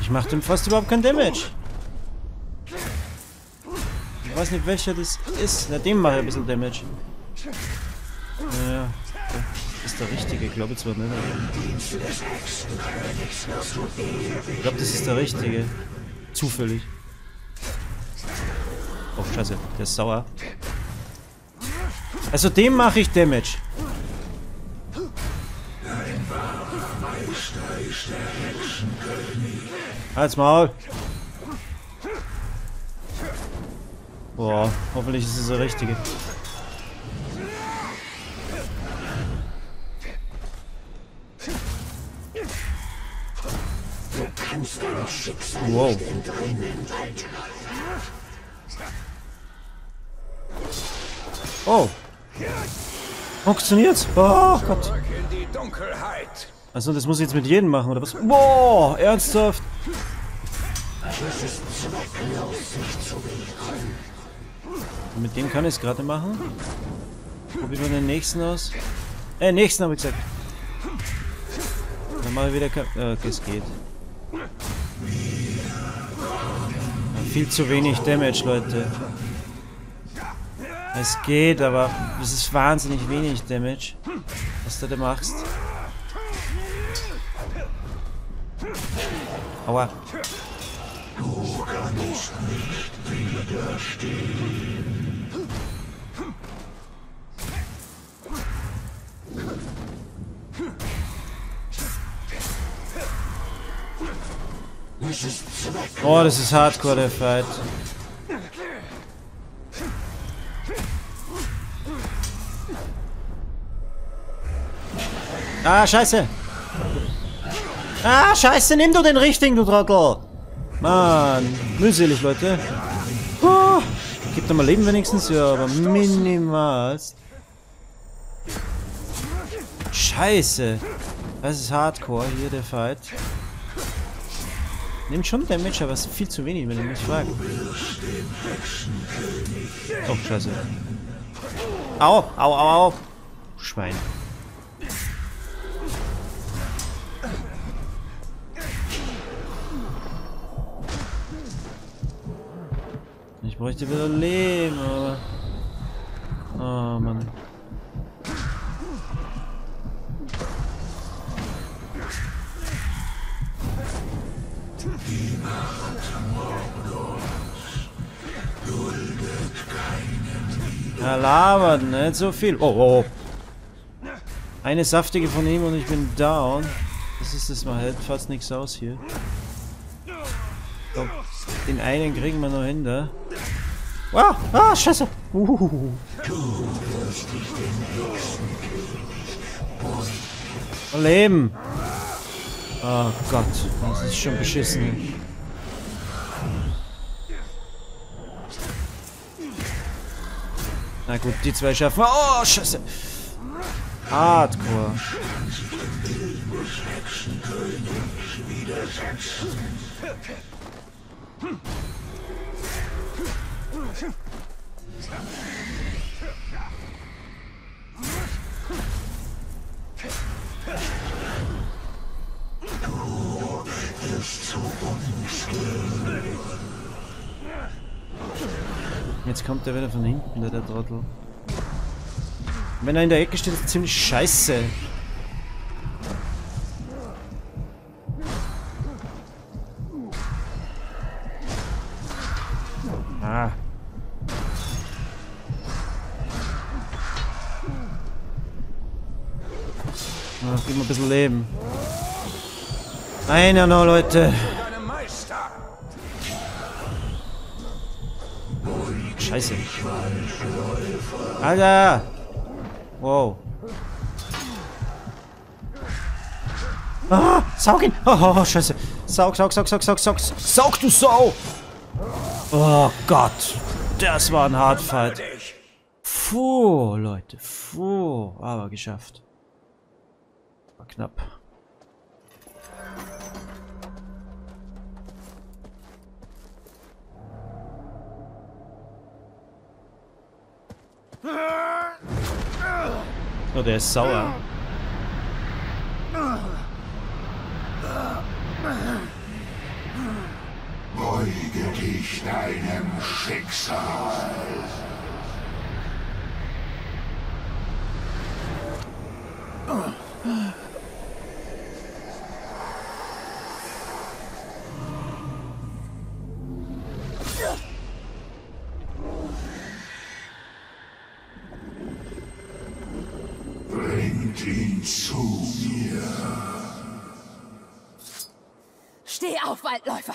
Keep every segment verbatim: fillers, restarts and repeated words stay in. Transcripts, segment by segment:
Ich mache dem fast überhaupt keinen Damage. Ich weiß nicht, welcher das ist. Na, dem mache ich ein bisschen Damage. Naja, das ist der richtige. Ich glaube, es wird nicht. Ich glaube, das ist der richtige. Zufällig. Oh, scheiße. Der ist sauer. Also dem mache ich Damage. Halt's Maul! Boah, hoffentlich ist es der richtige. Wow. Oh! Funktioniert's? Oh Gott! Also das muss ich jetzt mit jedem machen, oder was? Boah, ernsthaft! Das ist zwecklos, nicht zu wehren. Mit dem kann ich es gerade machen. Probieren wir den nächsten aus. Äh, nächsten habe ich gesagt. Dann mache ich wieder Ka äh, okay, es geht. Ja, viel zu wenig Damage, Leute. Es geht, aber es ist wahnsinnig wenig Damage, was du da machst. Aua. Du kannst nicht widerstehen. Oh, das ist hardcore, der Fight. Ah, scheiße. Ah, scheiße, nimm du den richtigen, du Trottel. Mann, mühselig, Leute. Oh, gib doch mal Leben wenigstens, ja, aber minimal. Scheiße. Das ist Hardcore hier, der Fight. Nimmt schon Damage, aber es ist viel zu wenig, wenn ich mich frage. Oh, scheiße. Au, au, au, au. Schwein. Ich bräuchte wieder Leben, aber... Oh, Mann. Die Macht Morguls duldet keinen Widerstand. Er labert nicht so viel. Oh, oh. Eine saftige von ihm und ich bin down. Das ist das, man hält fast nichts aus hier. Oh. Den einen kriegen wir noch hin, da. Wow! Ah, scheiße! Uhuhu. Leben! Oh Gott, das ist schon beschissen. Na gut, die zwei schaffen wir. Oh, scheiße! Hardcore. Jetzt kommt er wieder von hinten, der, der Trottel. Wenn er in der Ecke steht, ist er ziemlich scheiße. Ah. Ach, gib mal ein bisschen Leben. Einer noch, Leute. Scheiße. Alter. Wow. Ah, saug ihn. Oh, oh, oh, scheiße. Saug, saug, saug, saug, saug, saug. Saug, du Sau. Oh Gott, das war ein Hardfight. Puh, Leute, puh, aber geschafft. War knapp. Nur der ist sauer. Beuge dich deinem Schicksal. Bringt ihn zu mir. Steh auf, Waldläufer!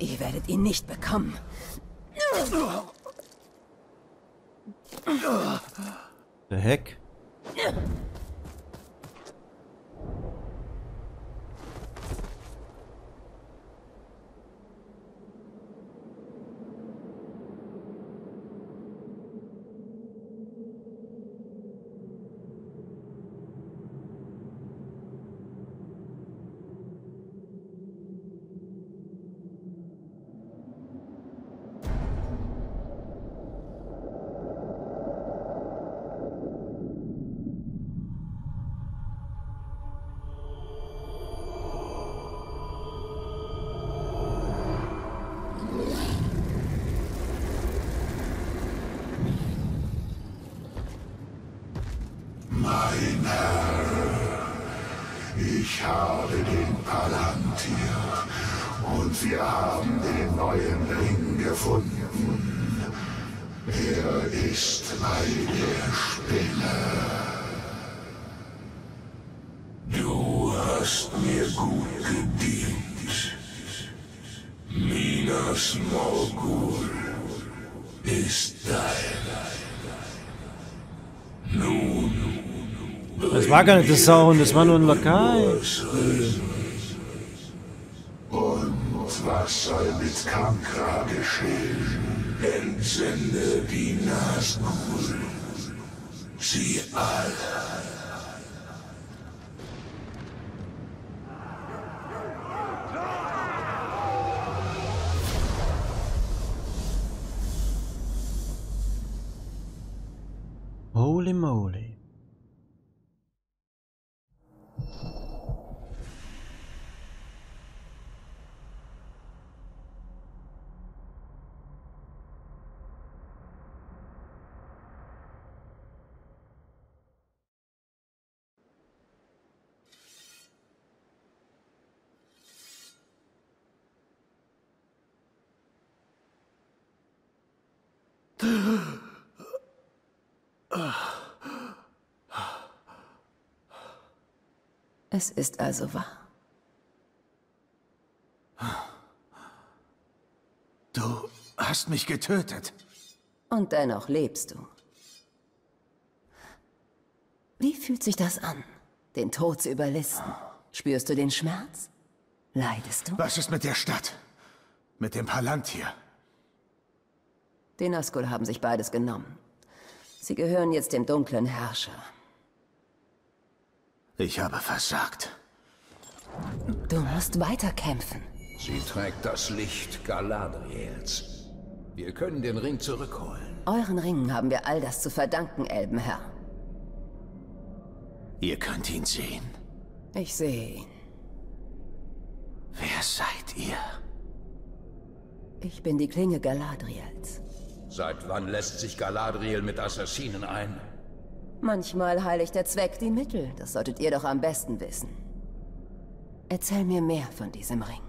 Ihr werdet ihn nicht bekommen. The heck? Mein Herr, ich habe den Palantir und wir haben den neuen Ring gefunden. Er ist bei der Spinne. Du hast mir gut gedient. Minas Morgul ist dein. Nun. Das war gar nicht das Sauron, das war nur ein Lokal. Und was soll mit Kankra geschehen? Entsende die Nazgûl. Sie alle. Holy moly. Es ist also wahr. Du hast mich getötet. Und dennoch lebst du. Wie fühlt sich das an, den Tod zu überlisten? Spürst du den Schmerz? Leidest du? Was ist mit der Stadt? Mit dem Palantir? Die Nazgûl haben sich beides genommen. Sie gehören jetzt dem dunklen Herrscher. Ich habe versagt. Du musst weiterkämpfen. Sie trägt das Licht Galadriels. Wir können den Ring zurückholen. Euren Ringen haben wir all das zu verdanken, Elbenherr. Ihr könnt ihn sehen. Ich sehe ihn. Wer seid ihr? Ich bin die Klinge Galadriels. Seit wann lässt sich Galadriel mit Assassinen ein? Manchmal heiligt der Zweck die Mittel. Das solltet ihr doch am besten wissen. Erzähl mir mehr von diesem Ring.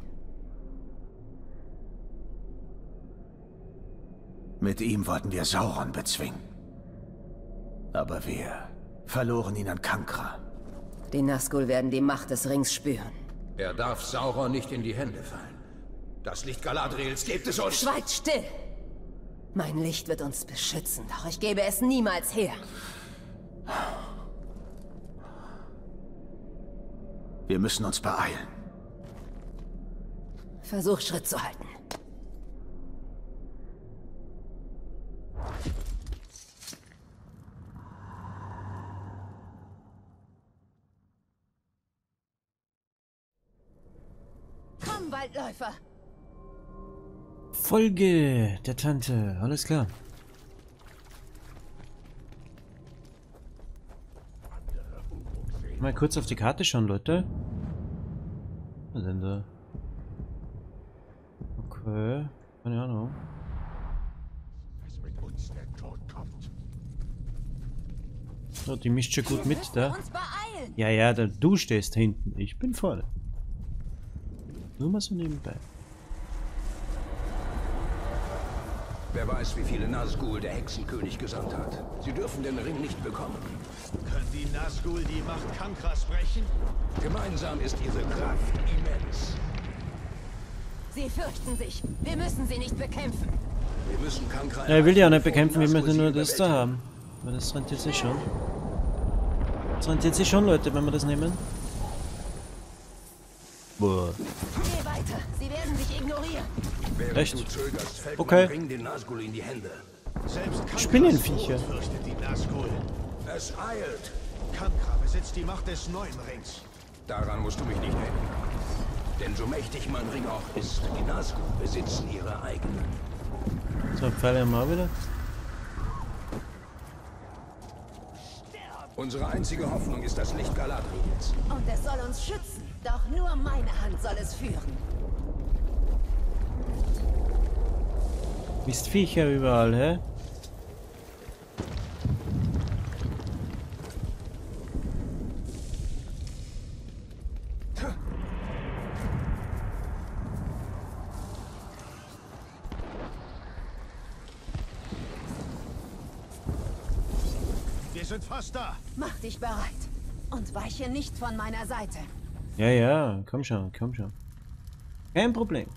Mit ihm wollten wir Sauron bezwingen. Aber wir verloren ihn an Kankra. Die Nazgûl werden die Macht des Rings spüren. Er darf Sauron nicht in die Hände fallen. Das Licht Galadriels gibt es uns! Schweigt still! Mein Licht wird uns beschützen, doch ich gebe es niemals her. Wir müssen uns beeilen. Versuch, Schritt zu halten. Komm, Waldläufer! Folge der Tante, alles klar. Mal kurz auf die Karte schauen, Leute. Was denn da? Okay, keine Ahnung. Was mit uns der Tod kommt. Oh, die mischt schon gut mit, da. Ja, ja, da, du stehst hinten. Ich bin vorne. Nur mal so nebenbei. Wer weiß, wie viele Nazgûl der Hexenkönig gesandt hat. Sie dürfen den Ring nicht bekommen. Können die Nazgûl die Macht Kankras brechen? Gemeinsam ist ihre Kraft immens. Sie fürchten sich. Wir müssen sie nicht bekämpfen. Wir müssen Kankra... Ja, er will die auch nicht bekämpfen, wir müssen nur das da haben. Aber das rentiert sich schon. Das rentiert sich schon, Leute, wenn wir das nehmen. Boah. Geh weiter. Sie werden dich ignorieren. Echt? Okay. Spinnenviecher. Es eilt. Kankra besitzt die Macht des neuen Rings. Daran musst du mich nicht hängen. Denn so mächtig mein Ring auch ist, die Nazgûl besitzen ihre eigenen. So, Pfeile mal wieder. Unsere einzige Hoffnung ist das Licht Galadriels. Und es soll uns schützen. Doch nur meine Hand soll es führen. Mist, Viecher überall, hä? Wir sind fast da. Mach dich bereit und weiche nicht von meiner Seite. Ja, ja, komm schon, komm schon. Kein Problem.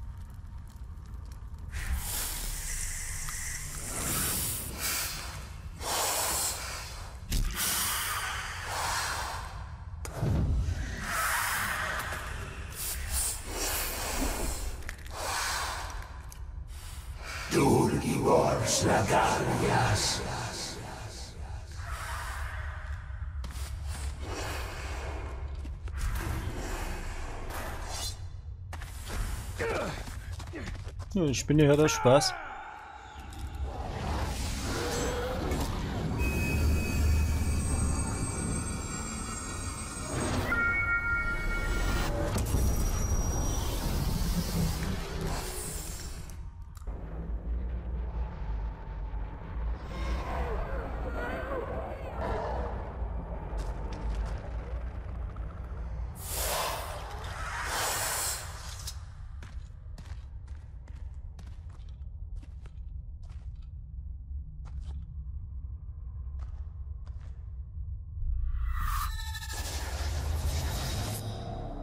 Ich bin ja das Spaß.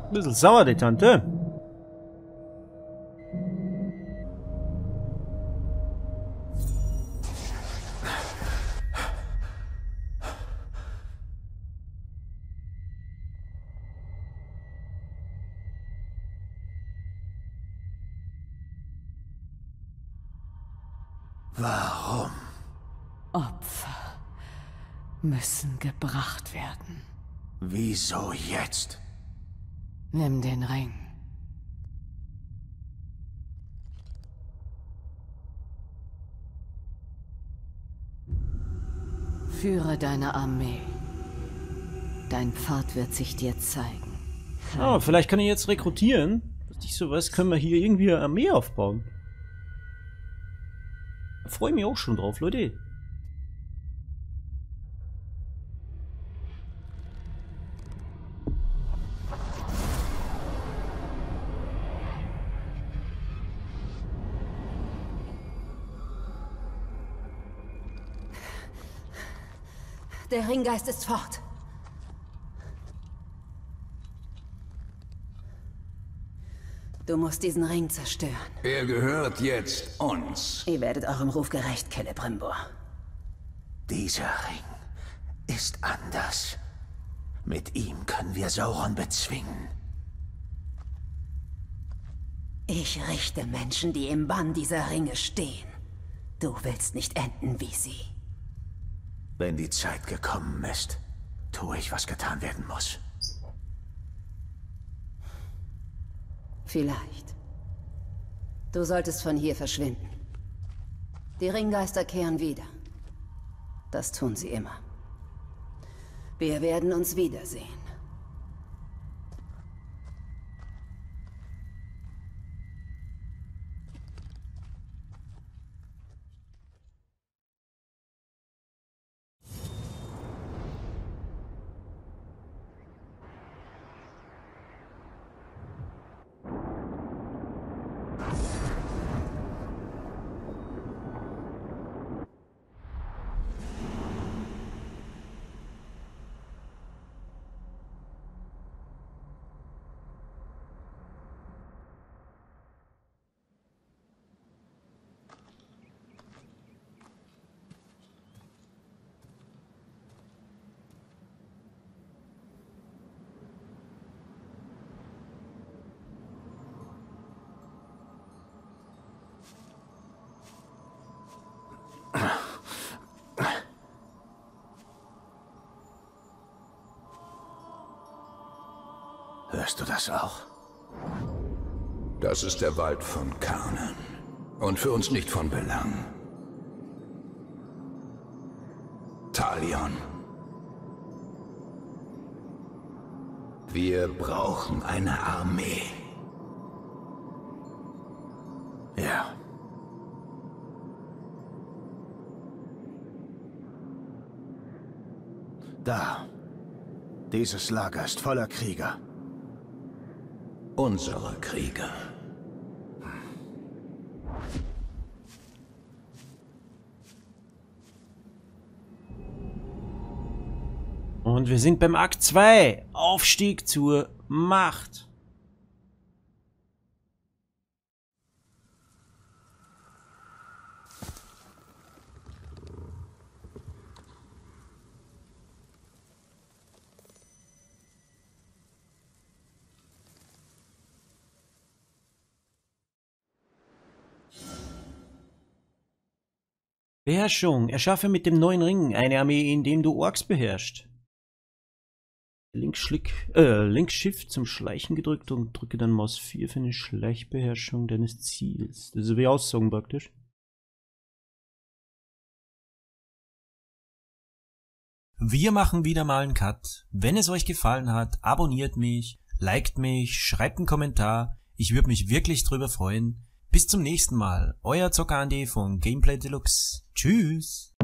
Ein bisschen sauer, die Tante. Warum? Opfer müssen gebracht werden. Wieso jetzt? Nimm den Ring. Führe deine Armee. Dein Pfad wird sich dir zeigen. Ah, oh, vielleicht kann ich jetzt rekrutieren. Nicht so was, können wir hier irgendwie eine Armee aufbauen. Da freue ich mich auch schon drauf, Leute. Der Ringgeist ist fort. Du musst diesen Ring zerstören. Er gehört jetzt uns. Ihr werdet eurem Ruf gerecht, Celebrimbor. Dieser Ring ist anders. Mit ihm können wir Sauron bezwingen. Ich richte Menschen, die im Bann dieser Ringe stehen. Du willst nicht enden wie sie. Wenn die Zeit gekommen ist, tue ich, was getan werden muss. Vielleicht. Du solltest von hier verschwinden. Die Ringgeister kehren wieder. Das tun sie immer. Wir werden uns wiedersehen. Hörst du das auch? Das ist der Wald von Karnen. Und für uns nicht von Belang. Talion. Wir brauchen eine Armee. Ja. Da. Dieses Lager ist voller Krieger. Unsere Krieger. Und wir sind beim Akt zwei. Aufstieg zur Macht. Beherrschung. Erschaffe mit dem neuen Ring eine Armee, indem du Orks beherrschst. Linkschiff äh, Links zum Schleichen gedrückt und drücke dann Maus vier für eine Schleichbeherrschung deines Ziels. Das ist wie Aussagen praktisch. Wir machen wieder mal einen Cut. Wenn es euch gefallen hat, abonniert mich, liked mich, schreibt einen Kommentar. Ich würde mich wirklich drüber freuen. Bis zum nächsten Mal, euer Zocker Andy von Gameplay Deluxe. Tschüss!